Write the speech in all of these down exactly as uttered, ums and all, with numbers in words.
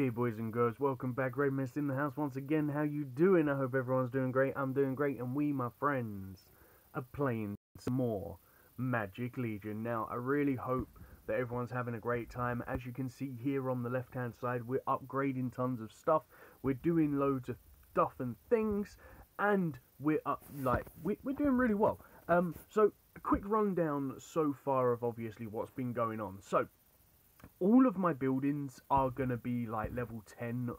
Okay, boys and girls, welcome back. Red Mist in the house once again. How you doing? I hope everyone's doing great. I'm doing great, and we, my friends, are playing some more Magic Legion. Now, I really hope that everyone's having a great time. As you can see here on the left-hand side, we're upgrading tons of stuff. We're doing loads of stuff and things, and we're up like we, we're doing really well. Um, so a quick rundown so far of obviously what's been going on. So all of my buildings are going to be like level ten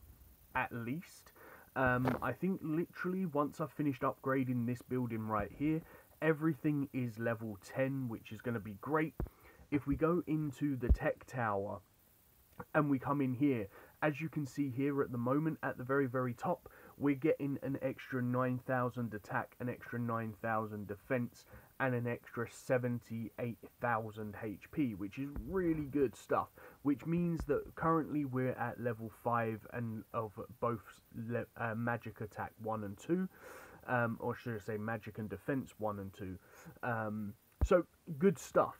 at least. Um, I think literally once I've finished upgrading this building right here, everything is level ten, which is going to be great. If we go into the tech tower and we come in here, as you can see here at the moment at the very, very top, we're getting an extra nine thousand attack, an extra nine thousand defense, and an extra seventy-eight thousand H P, which is really good stuff, which means that currently we're at level five and of both le uh, magic attack one and two, um, or should I say magic and defense one and two, um, so good stuff.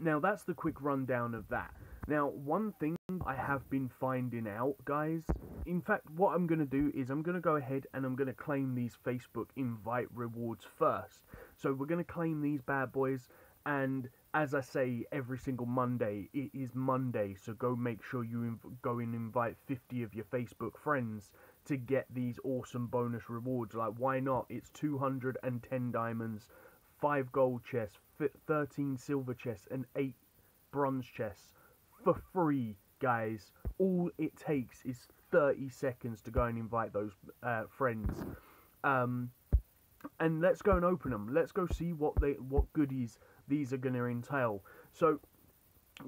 Now that's the quick rundown of that. Now one thing I have been finding out, guys, in fact what I'm going to do is I'm going to go ahead and I'm going to claim these Facebook invite rewards first. So we're going to claim these bad boys, and as I say every single Monday, it is Monday, so go make sure you go and invite fifty of your Facebook friends to get these awesome bonus rewards. Like, why not? It's two hundred and ten diamonds, five gold chests, thirteen silver chests, and eight bronze chests for free, guys. All it takes is thirty seconds to go and invite those uh, friends, um, and let's go and open them. Let's go see what they what goodies these are gonna entail. So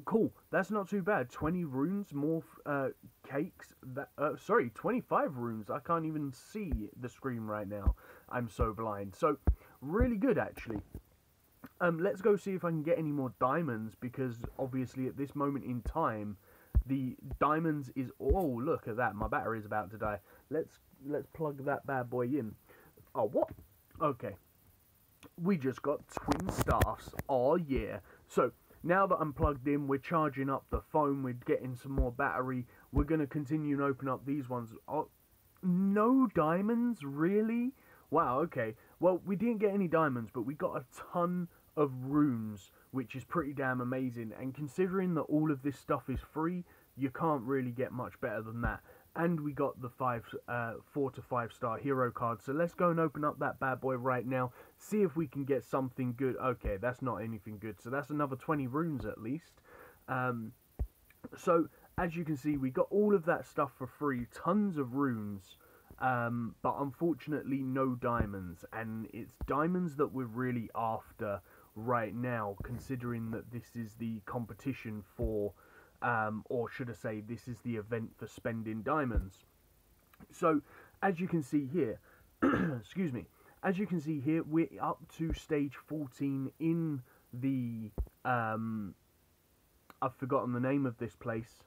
cool, that's not too bad. twenty runes, more uh, cakes. That uh, sorry, twenty-five runes. I can't even see the screen right now. I'm so blind. So really good actually. Um, let's go see if I can get any more diamonds, because obviously at this moment in time, the diamonds is... Oh, look at that. My battery is about to die. Let's let's plug that bad boy in. Oh, what? Okay. We just got twin staffs. Oh, yeah. So, now that I'm plugged in, we're charging up the phone. We're getting some more battery. We're going to continue and open up these ones. Oh, no diamonds? Really? Wow, okay. Well, we didn't get any diamonds, but we got a ton of runes, which is pretty damn amazing. And considering that all of this stuff is free, you can't really get much better than that. And we got the five, uh, four to five star hero card. So let's go and open up that bad boy right now. See if we can get something good. Okay, that's not anything good. So that's another twenty runes at least. Um, so as you can see, we got all of that stuff for free. Tons of runes. Um, but unfortunately no diamonds, and it's diamonds that we're really after right now, considering that this is the competition for, um, or should I say, this is the event for spending diamonds. So, as you can see here, excuse me, as you can see here, we're up to stage fourteen in the, um, I've forgotten the name of this place,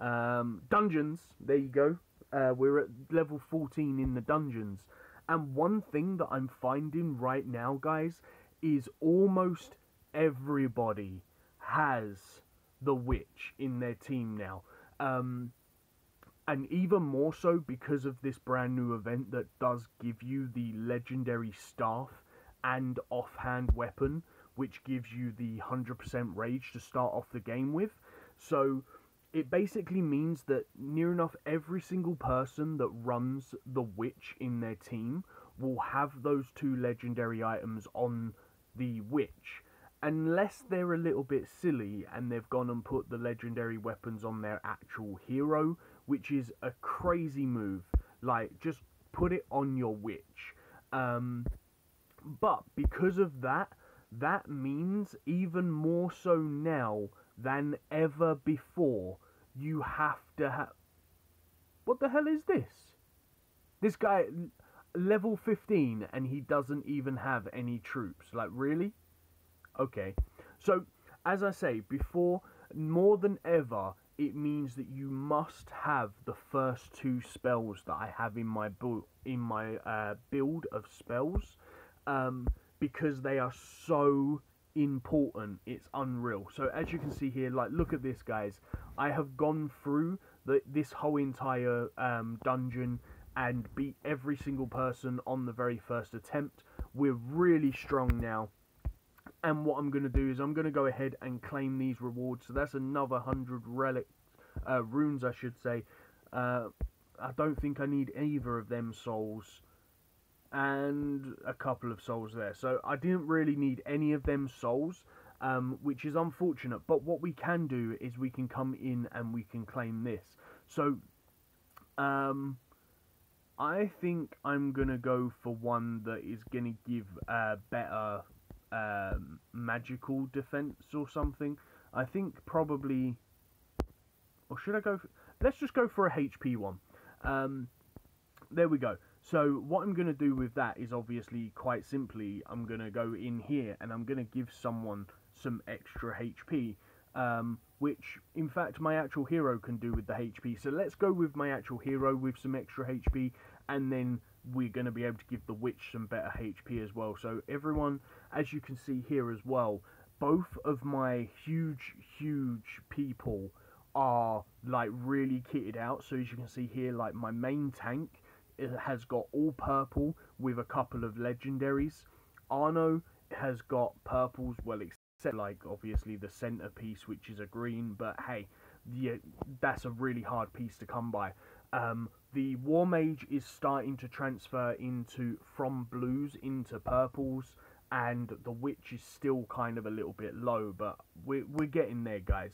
um, dungeons, there you go. Uh, we're at level fourteen in the dungeons, and one thing that I'm finding right now, guys, is almost everybody has the witch in their team now, um, and even more so because of this brand new event that does give you the legendary staff and offhand weapon, which gives you the one hundred percent rage to start off the game with. So it basically means that near enough every single person that runs the witch in their team will have those two legendary items on the witch, unless they're a little bit silly and they've gone and put the legendary weapons on their actual hero, which is a crazy move. Like, just put it on your witch. Um, but because of that, that means even more so now than ever before, you have to have... What the hell is this? This guy, level fifteen, and he doesn't even have any troops. Like, really? Okay. So, as I say, before, more than ever, it means that you must have the first two spells that I have in my, in my uh, build of spells, um, because they are so important. It's unreal. So as you can see here, like, look at this, guys. I have gone through the, this whole entire um, dungeon and beat every single person on the very first attempt. We're really strong now. And what I'm going to do is I'm going to go ahead and claim these rewards. So that's another one hundred relic uh, runes, I should say. Uh, I don't think I need either of them souls. And a couple of souls there. So I didn't really need any of them souls, um, which is unfortunate. But what we can do is we can come in and we can claim this. So um, I think I'm going to go for one that is going to give uh, better... Um, magical defense or something. I think probably, or should I go for, let's just go for a H P one. Um, there we go. So what I'm going to do with that is obviously quite simply, I'm going to go in here and I'm going to give someone some extra H P, um, which in fact my actual hero can do with the H P. So let's go with my actual hero with some extra H P, and then we're going to be able to give the witch some better H P as well. So everyone, as you can see here as well, both of my huge, huge people are like really kitted out. So as you can see here, like my main tank, it has got all purple with a couple of legendaries. Arno has got purples, well, except like obviously the centerpiece, which is a green, but hey, yeah, that's a really hard piece to come by. Um, the War Mage is starting to transfer into from blues into purples, and the Witch is still kind of a little bit low, but we're, we're getting there, guys.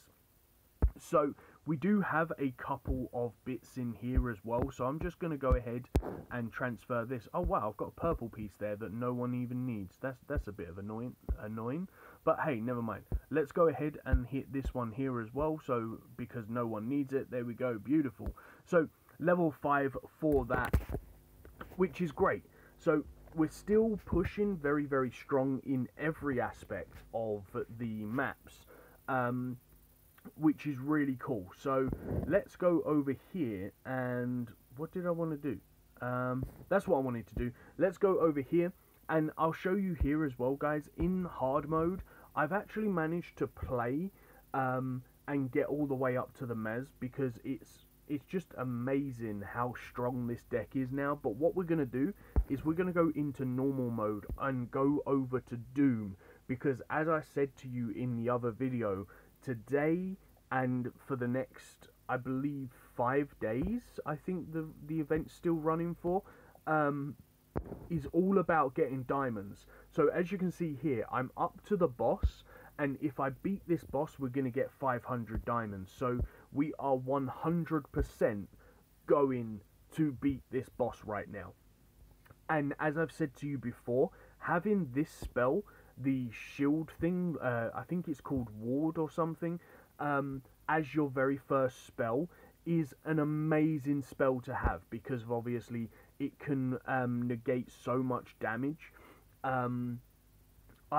So we do have a couple of bits in here as well, so I'm just going to go ahead and transfer this. Oh wow, I've got a purple piece there that no one even needs. That's that's a bit of annoying, annoying. But hey, never mind. Let's go ahead and hit this one here as well, so because no one needs it. There we go, beautiful. So level five for that, which is great. So we're still pushing very, very strong in every aspect of the maps, um, which is really cool. So let's go over here, and what did I want to do? Um, that's what I wanted to do. Let's go over here, and I'll show you here as well, guys. In hard mode, I've actually managed to play um, and get all the way up to the mez, because it's It's just amazing how strong this deck is now. But what we're going to do is we're going to go into normal mode and go over to Doom. Because as I said to you in the other video, today and for the next, I believe, five days, I think the, the event's still running for, um, is all about getting diamonds. So as you can see here, I'm up to the boss. And if I beat this boss, we're going to get five hundred diamonds. So we are one hundred percent going to beat this boss right now. And as I've said to you before, having this spell, the shield thing, uh, I think it's called Ward or something, um, as your very first spell is an amazing spell to have, because obviously it can um, negate so much damage. Um,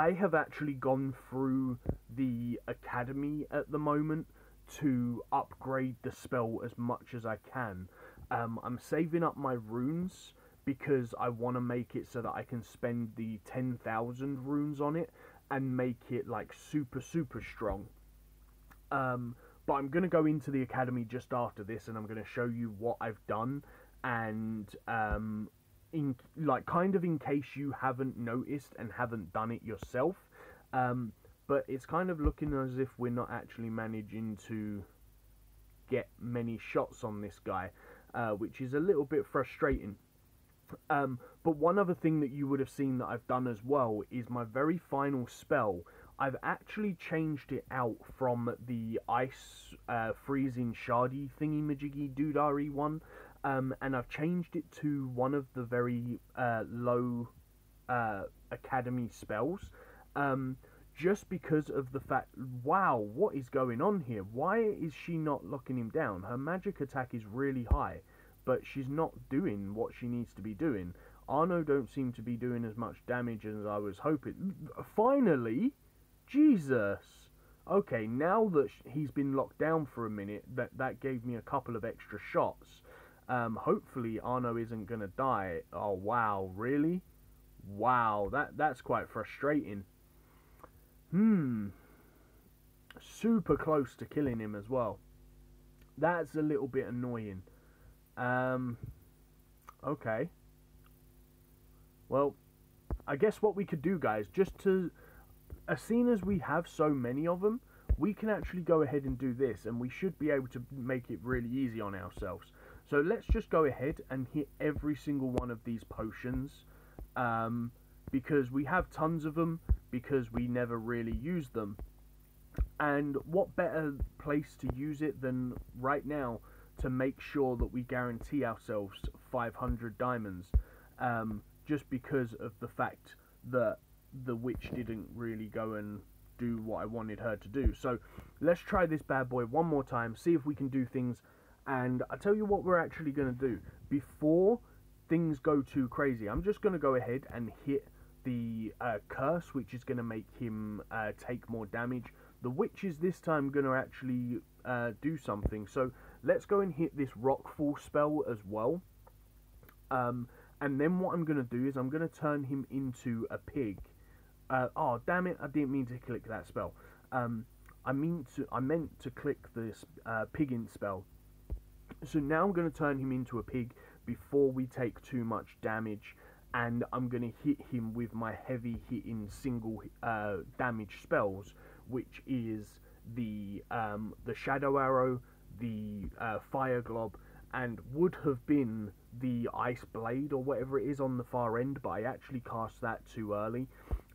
I have actually gone through the academy at the moment to upgrade the spell as much as I can. Um, I'm saving up my runes because I want to make it so that I can spend the ten thousand runes on it and make it like super, super strong. Um, but I'm going to go into the academy just after this, and I'm going to show you what I've done, and um, in, like kind of in case you haven't noticed and haven't done it yourself. Um, But it's kind of looking as if we're not actually managing to get many shots on this guy, uh, which is a little bit frustrating. Um, but one other thing that you would have seen that I've done as well is my very final spell. I've actually changed it out from the ice uh, freezing shardy thingy-majiggy doodari one, um, and I've changed it to one of the very uh, low uh, academy spells. Um... Just because of the fact, wow, what is going on here? Why is she not locking him down? Her magic attack is really high, but she's not doing what she needs to be doing. Arno don't seem to be doing as much damage as I was hoping. Finally! Jesus! Okay, now that he's been locked down for a minute, that, that gave me a couple of extra shots. Um, hopefully Arno isn't going to die. Oh, wow, really? Wow, that that's quite frustrating. Hmm. Super close to killing him as well. That's a little bit annoying. Um, okay. Well, I guess what we could do, guys, just to... as seen as we have so many of them, we can actually go ahead and do this, and we should be able to make it really easy on ourselves. So let's just go ahead and hit every single one of these potions, um, because we have tons of them, because we never really use them. And what better place to use it than right now to make sure that we guarantee ourselves five hundred diamonds, um, just because of the fact that the witch didn't really go and do what I wanted her to do. So let's try this bad boy one more time, see if we can do things, and I'll tell you what we're actually going to do. Before things go too crazy, I'm just going to go ahead and hit the uh, curse, which is going to make him uh, take more damage. The witch is this time going to actually uh, do something, so let's go and hit this rockfall spell as well. Um, and then what I'm going to do is I'm going to turn him into a pig. Uh, oh, damn it, I didn't mean to click that spell. Um, I mean to, I meant to click this uh, piggin spell. So now I'm going to turn him into a pig before we take too much damage. And I'm going to hit him with my heavy hitting single uh, damage spells, which is the, um, the shadow arrow, the uh, fire glob, and would have been the ice blade or whatever it is on the far end, but I actually cast that too early.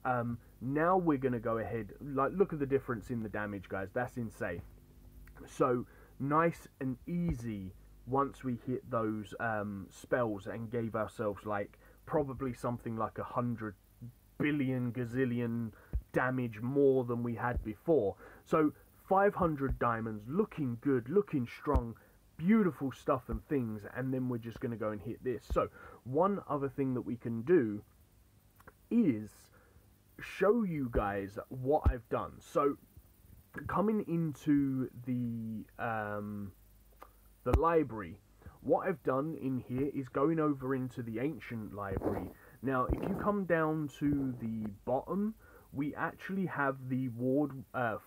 Um, now we're going to go ahead, like, look at the difference in the damage, guys, that's insane. So, nice and easy once we hit those um, spells and gave ourselves, like, probably something like a hundred billion gazillion damage more than we had before. So, five hundred diamonds, looking good, looking strong, beautiful stuff and things, and then we're just going to go and hit this. So, one other thing that we can do is show you guys what I've done. So, coming into the um, the library, what I've done in here is going over into the ancient library. Now, if you come down to the bottom, we actually have the Ward uh, f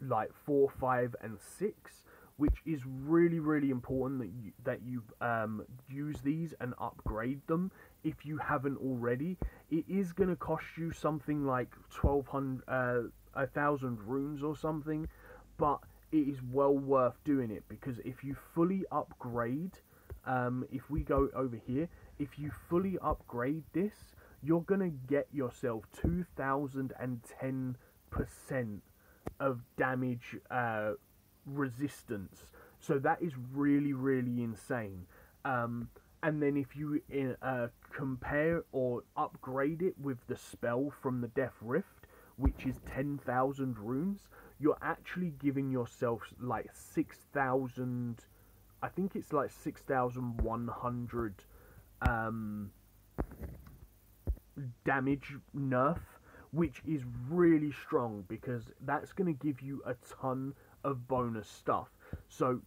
like four, five, and six, which is really, really important that you, that you um, use these and upgrade them if you haven't already. It is going to cost you something like twelve hundred, uh, one thousand runes or something, but it is well worth doing it, because if you fully upgrade, um, if we go over here, if you fully upgrade this, you're going to get yourself two thousand ten percent of damage uh resistance. So that is really, really insane. Um, and then if you uh, compare or upgrade it with the spell from the Death Rift, which is ten thousand runes, you're actually giving yourself like six thousand, I think it's like six thousand one hundred um, damage nerf, which is really strong, because that's going to give you a ton of bonus stuff. So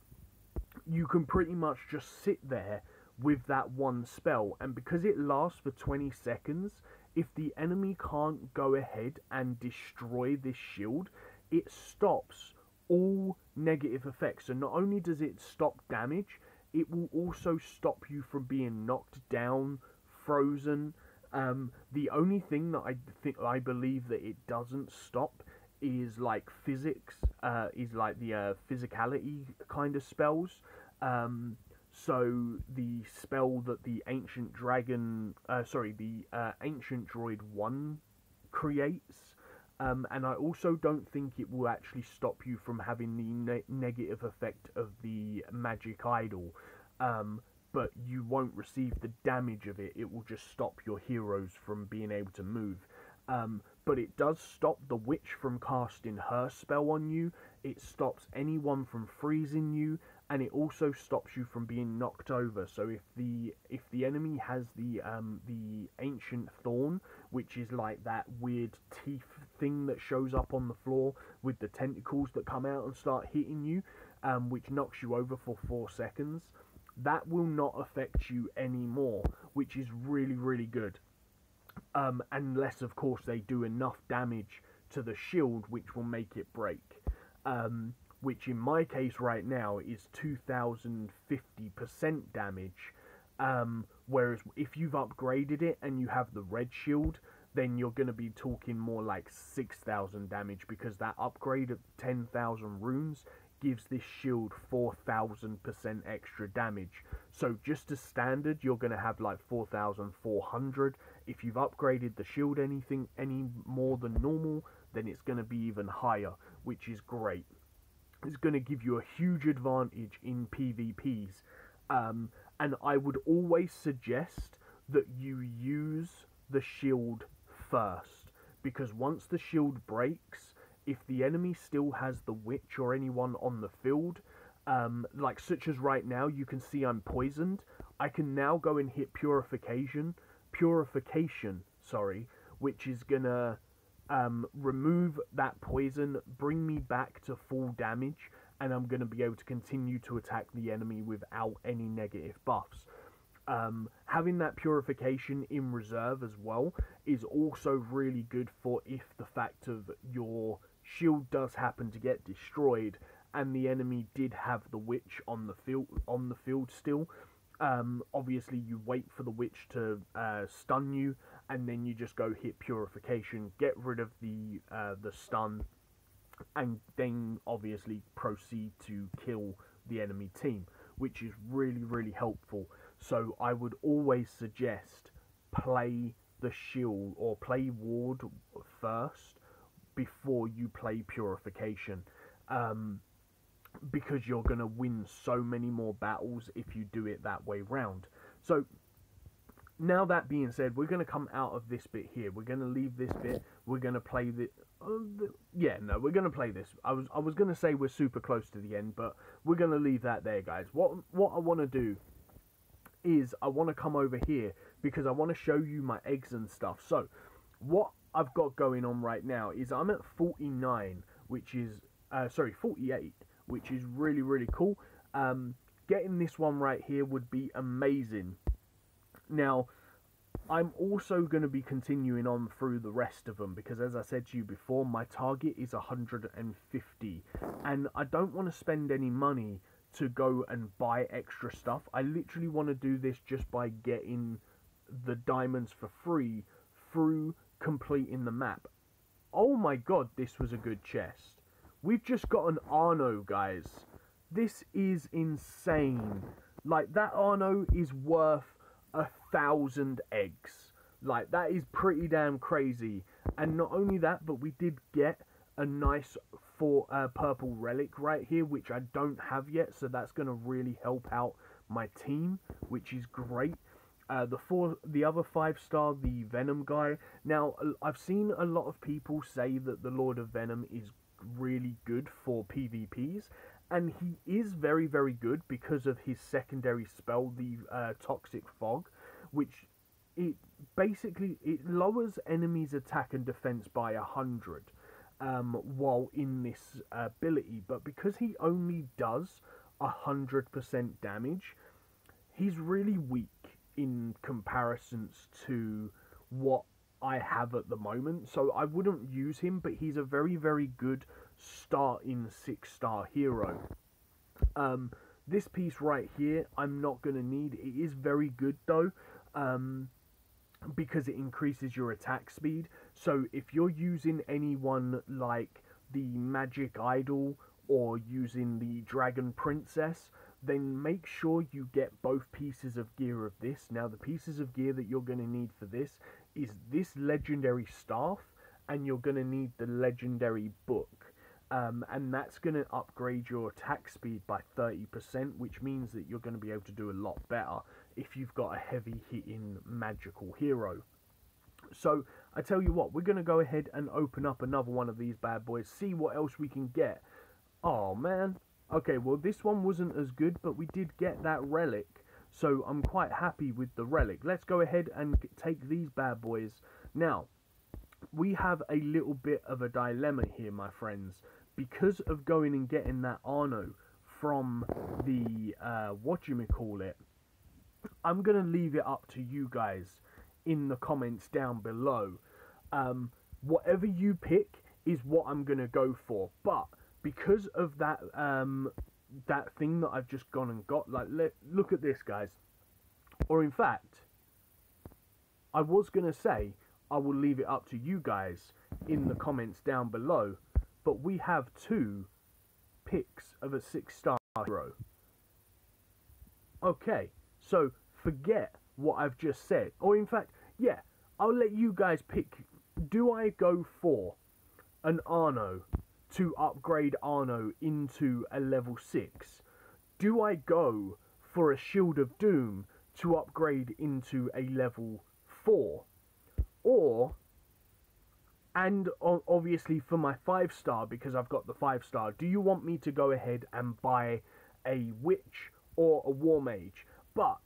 you can pretty much just sit there with that one spell, and because it lasts for twenty seconds, if the enemy can't go ahead and destroy this shield, it stops all negative effects. So not only does it stop damage, it will also stop you from being knocked down, frozen. Um, the only thing that I think I believe that it doesn't stop is like physics, uh, is like the uh, physicality kind of spells. Um, so the spell that the ancient dragon, uh, sorry, the uh, ancient droid one creates, um, and I also don't think it will actually stop you from having the ne negative effect of the magic idol, um, but you won't receive the damage of it. It will just stop your heroes from being able to move. Um, but it does stop the witch from casting her spell on you, it stops anyone from freezing you, and it also stops you from being knocked over. So if the if the enemy has the um, the ancient thorn, which is like that weird teeth thing that shows up on the floor with the tentacles that come out and start hitting you, um, which knocks you over for four seconds, that will not affect you anymore, which is really, really good. Um, unless, of course, they do enough damage to the shield, which will make it break. Um, which in my case right now is two thousand fifty percent damage. Um, whereas if you've upgraded it and you have the red shield, then you're going to be talking more like six thousand damage, because that upgrade of ten thousand runes gives this shield four thousand percent extra damage. So just as standard, you're going to have like four thousand four hundred. If you've upgraded the shield anything any more than normal, then it's going to be even higher, which is great. It's going to give you a huge advantage in PvPs. Um, and I would always suggest that you use the shield first, because once the shield breaks, if the enemy still has the witch or anyone on the field, um, like such as right now, you can see I'm poisoned. I can now go and hit purification, purification, sorry, which is gonna um, remove that poison, bring me back to full damage, and I'm gonna be able to continue to attack the enemy without any negative buffs. Um, having that purification in reserve as well is also really good for if the fact of your shield does happen to get destroyed and the enemy did have the witch on the field on the field still. Um, obviously you wait for the witch to uh, stun you, and then you just go hit purification, get rid of the uh, the stun, and then obviously proceed to kill the enemy team, which is really, really helpful. So I would always suggest play the shield or play Ward first before you play purification, um, because you're going to win so many more battles if you do it that way round. So now that being said, we're going to come out of this bit here. We're going to leave this bit. We're going to play the, uh, the... Yeah, no, we're going to play this. I was I was going to say we're super close to the end, but we're going to leave that there, guys. What, what I want to do is I want to come over here because I want to show you my eggs and stuff. So what I've got going on right now is I'm at forty-nine, which is uh, sorry, forty-eight, which is really, really cool. Um, getting this one right here would be amazing. Now I'm also going to be continuing on through the rest of them, because as I said to you before, my target is one hundred fifty, and I don't want to spend any money to go and buy extra stuff. I literally want to do this just by getting the diamonds for free through completing the map. Oh my god, this was a good chest. We've just got an Arno, guys. This is insane. Like, that Arno is worth a thousand eggs. Like, that is pretty damn crazy. And not only that, but we did get a nice for a purple relic right here, which I don't have yet, so that's going to really help out my team, which is great. Uh, the four, the other five star, the Venom guy. Now, I've seen a lot of people say that the Lord of Venom is really good for PvPs, and he is very, very good because of his secondary spell, the uh, Toxic Fog, which it basically it lowers enemies' attack and defense by a hundred. Um, while in this ability, but because he only does one hundred percent damage, he's really weak in comparisons to what I have at the moment, so I wouldn't use him, but he's a very, very good starting six star hero. Um, this piece right here, I'm not going to need. It is very good though, um, because it increases your attack speed. So if you're using anyone like the Magic Idol or using the Dragon Princess, then make sure you get both pieces of gear of this. Now the pieces of gear that you're going to need for this is this legendary staff, and you're going to need the legendary book. Um, and that's going to upgrade your attack speed by thirty percent, which means that you're going to be able to do a lot better if you've got a heavy hitting magical hero. So I tell you what, we're going to go ahead and open up another one of these bad boys, see what else we can get. Oh man, okay, well this one wasn't as good, but we did get that relic, so I'm quite happy with the relic. Let's go ahead and take these bad boys. Now we have a little bit of a dilemma here, my friends, because of going and getting that Arno from the uh whatchamacallit. I'm gonna leave it up to you guys in the comments down below. Um, whatever you pick is what I'm going to go for. But because of that um, that thing that I've just gone and got, like, let, look at this, guys. Or in fact, I was going to say, I will leave it up to you guys in the comments down below, but we have two picks of a six-star hero. Okay, so forget what I've just said. Or in fact, yeah, I'll let you guys pick. Do I go for an Arno to upgrade Arno into a level six? Do I go for a Shield of Doom to upgrade into a level four? Or, and obviously for my five star, because I've got the five star, do you want me to go ahead and buy a witch or a war mage? But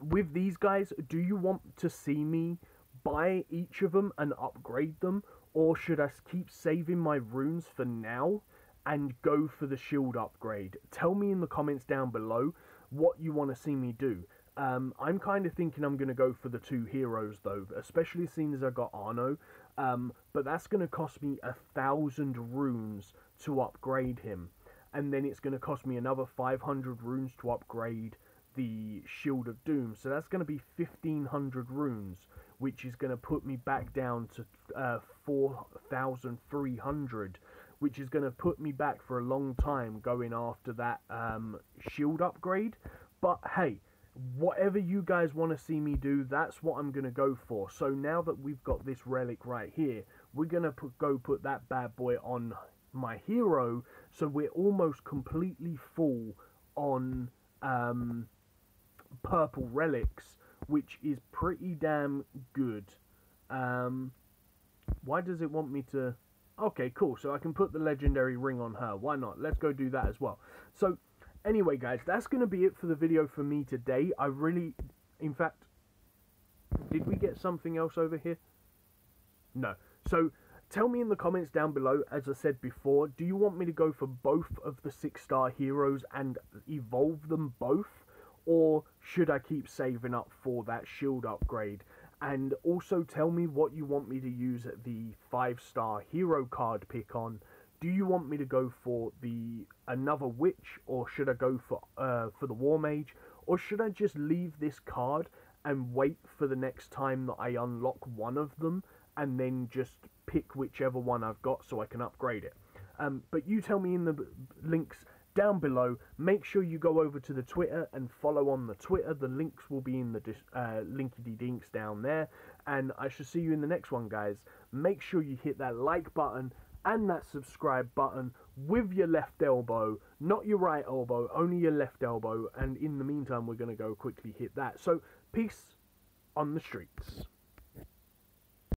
with these guys, do you want to see me buy each of them and upgrade them? Or should I keep saving my runes for now and go for the shield upgrade? Tell me in the comments down below what you want to see me do. Um, I'm kind of thinking I'm going to go for the two heroes though, especially seeing as I got Arno. Um, but that's going to cost me a thousand runes to upgrade him. And then it's going to cost me another five hundred runes to upgrade the Shield of Doom. So that's going to be fifteen hundred runes, which is going to put me back down to uh, four thousand three hundred, which is going to put me back for a long time going after that um, shield upgrade. But hey, whatever you guys want to see me do, that's what I'm going to go for. So now that we've got this relic right here, we're going to put, go put that bad boy on my hero, so we're almost completely full on um, purple relics, which is pretty damn good. Um, why does it want me to... Okay, cool, so I can put the legendary ring on her. Why not? Let's go do that as well. So anyway, guys, that's going to be it for the video for me today. I really... In fact, did we get something else over here? No. So tell me in the comments down below, as I said before, do you want me to go for both of the six-star heroes and evolve them both? Or should I keep saving up for that shield upgrade? And also tell me what you want me to use the five-star hero card pick on. Do you want me to go for the another witch, or should I go for uh, for the war mage? Or should I just leave this card and wait for the next time that I unlock one of them? And then just pick whichever one I've got so I can upgrade it. Um, but you tell me in the links down below. Make sure you go over to the Twitter and follow on the Twitter. The links will be in the uh, linky-dee-dinks down there. And I shall see you in the next one, guys. Make sure you hit that like button and that subscribe button with your left elbow. Not your right elbow, only your left elbow. And in the meantime, we're going to go quickly hit that. So, peace on the streets.